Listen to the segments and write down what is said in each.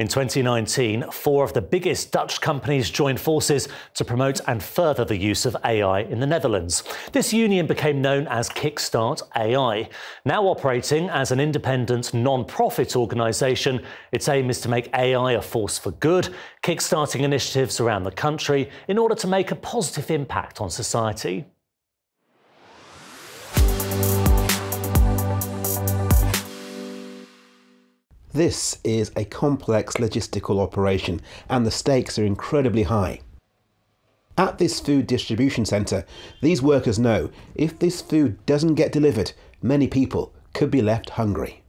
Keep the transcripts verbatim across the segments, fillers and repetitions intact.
In twenty nineteen, four of the biggest Dutch companies joined forces to promote and further the use of A I in the Netherlands. This union became known as Kickstart A I. Now operating as an independent non-profit organisation, its aim is to make A I a force for good, kickstarting initiatives around the country in order to make a positive impact on society. This is a complex logistical operation, and the stakes are incredibly high. At this food distribution centre, these workers know if this food doesn't get delivered, many people could be left hungry.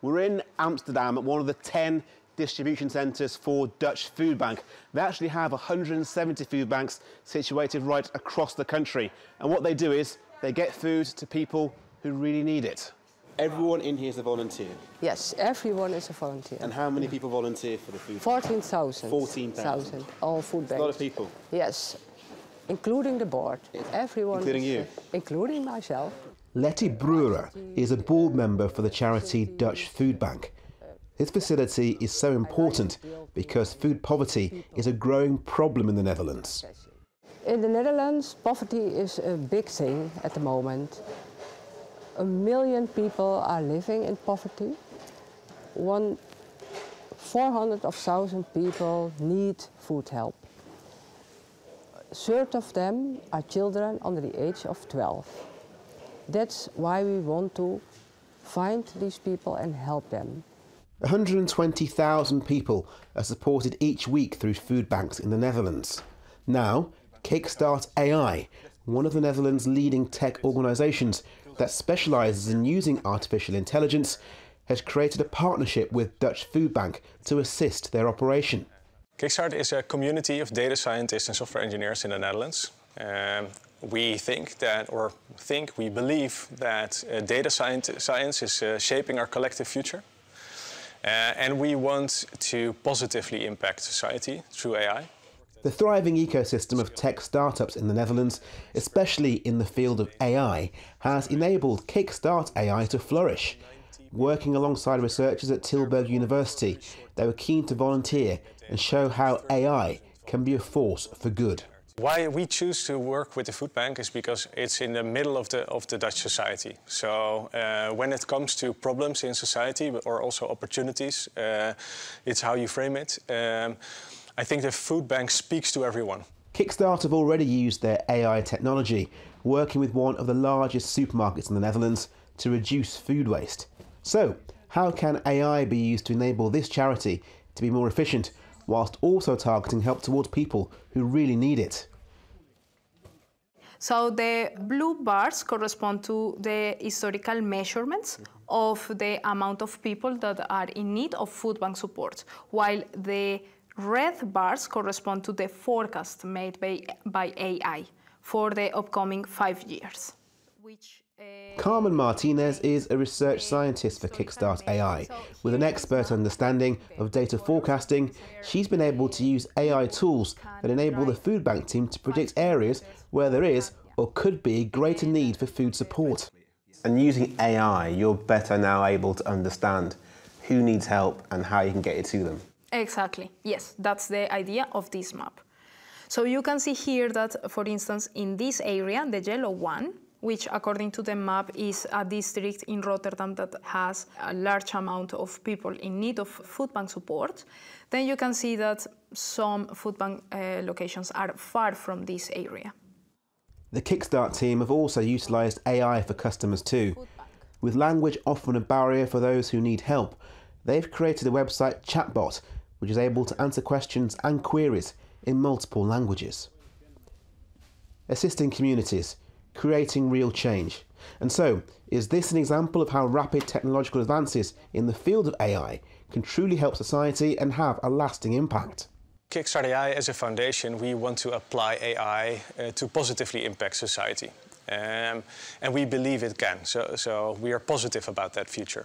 We're in Amsterdam at one of the ten distribution centres for Dutch Food Bank. They actually have one hundred seventy food banks situated right across the country. And what they do is they get food to people who really need it. Everyone in here is a volunteer? Yes, everyone is a volunteer. And how many people volunteer for the food? fourteen thousand. fourteen thousand. All food banks. A lot of people? Yes, including the board. Everyone. Including is, you? Including myself. Letty Brewer is a board member for the charity Dutch Food Bank. This facility is so important because food poverty is a growing problem in the Netherlands. In the Netherlands, poverty is a big thing at the moment. A million people are living in poverty. One, four hundred thousand people need food help. A third of them are children under the age of twelve. That's why we want to find these people and help them. one hundred twenty thousand people are supported each week through food banks in the Netherlands. Now, Kickstart A I, one of the Netherlands' leading tech organisations, that specialises in using artificial intelligence, has created a partnership with Dutch Food Bank to assist their operation. Kickstart is a community of data scientists and software engineers in the Netherlands. Um, we think that, or think, we believe that uh, data science is uh, shaping our collective future. Uh, and we want to positively impact society through A I. The thriving ecosystem of tech startups in the Netherlands, especially in the field of A I, has enabled Kickstart A I to flourish. Working alongside researchers at Tilburg University, they were keen to volunteer and show how A I can be a force for good. Why we choose to work with the food bank is because it's in the middle of the, of the Dutch society. So uh, when it comes to problems in society, or also opportunities, uh, it's how you frame it. Um, I think the food bank speaks to everyone. Kickstart have already used their A I technology, working with one of the largest supermarkets in the Netherlands to reduce food waste. So, how can A I be used to enable this charity to be more efficient, whilst also targeting help towards people who really need it? So the blue bars correspond to the historical measurements of the amount of people that are in need of food bank support, while the red bars correspond to the forecast made by, by A I for the upcoming five years. Which, uh, Carmen Martinez is a research scientist for Kickstart A I. With an expert understanding of data forecasting, she's been able to use A I tools that enable the food bank team to predict areas where there is or could be greater need for food support. And using A I, you're better now able to understand who needs help and how you can get it to them. Exactly, yes, that's the idea of this map. So you can see here that, for instance, in this area, the yellow one, which according to the map is a district in Rotterdam that has a large amount of people in need of food bank support, then you can see that some food bank uh, locations are far from this area. The Kickstart team have also utilised A I for customers too. With language often a barrier for those who need help, they've created a website chatbot which is able to answer questions and queries in multiple languages. Assisting communities, creating real change. And so, is this an example of how rapid technological advances in the field of A I can truly help society and have a lasting impact? Kickstart A I as a foundation, we want to apply A I uh, to positively impact society. Um, and we believe it can, so, so we are positive about that future.